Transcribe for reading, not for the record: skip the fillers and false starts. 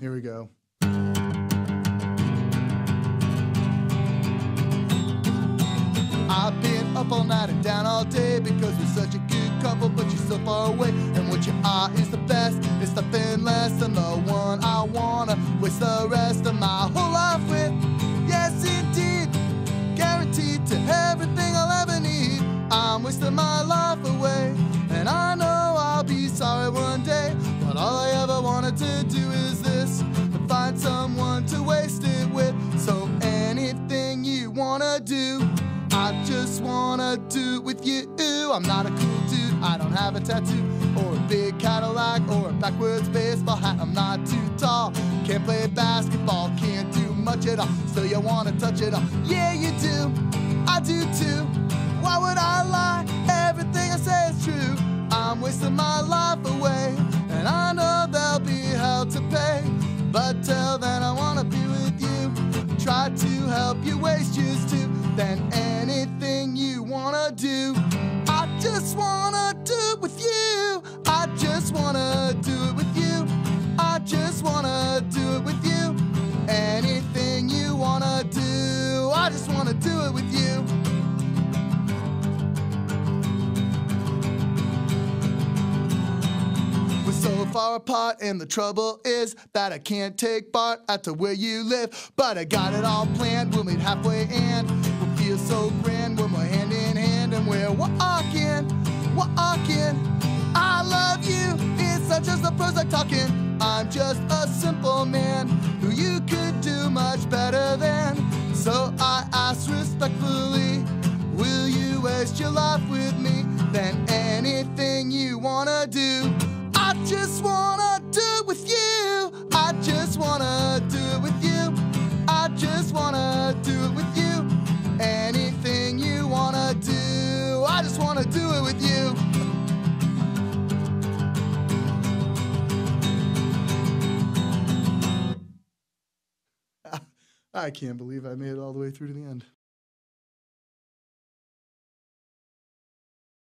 Here we go. I've been up all night and down all day because we're such a good couple, but you're so far away. And what you are is the best, it's nothing less than the one I wanna waste the rest of my whole life with. Yes, indeed, guaranteed to everything I'll ever need. I'm wasting my life away, and I know I'll be sorry one day. But all I ever wanted to do is this, to find someone to waste it with. So anything you wanna do, I just wanna do it with you. I'm not a cool dude, I don't have a tattoo or a big Cadillac or a backwards baseball hat. I'm not too tall, can't play basketball, can't do much at all. So you wanna touch it all? Yeah, you do, I do too. Why would I lie? Everything I say is true. I'm wasting my life away, and I know there'll be hell to pay. But till then I wanna be with you, try to help you waste yours too. Then anything you wanna do, I just wanna do it with you. I just wanna do it with you. I just wanna do it with you. Anything you wanna do, I just wanna do it with you. So far apart, and the trouble is that I can't take part out to where you live. But I got it all planned, we'll meet halfway and we'll feel so grand when we're hand in hand and we're walking, walking. I love you, it's not just the words I'm talking. I'm just a simple man who you could do much better than. So I ask respectfully, will you waste your life with me? Then anything you wanna do, I just wanna do it with you. I just wanna do it with you. I just wanna do it with you. Anything you wanna do, I just wanna do it with you. I can't believe I made it all the way through to the end.